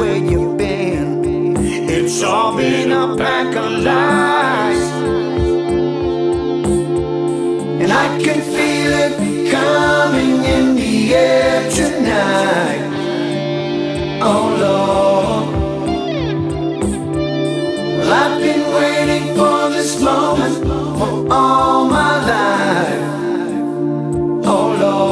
where you've been. It's all been a pack of lies, and I can feel it coming in the air tonight. Oh Lord, well, I've been waiting for this moment for all my life. Oh Lord,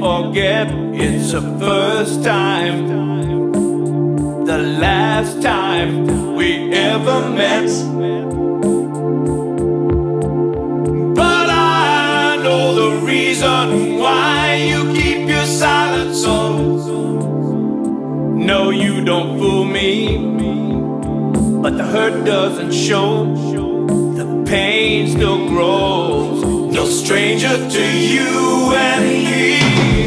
forget, it's the first time, the last time we ever met. But I know the reason why you keep your silence on. No, you don't fool me, but the hurt doesn't show, the pain still grows. No stranger to you and me.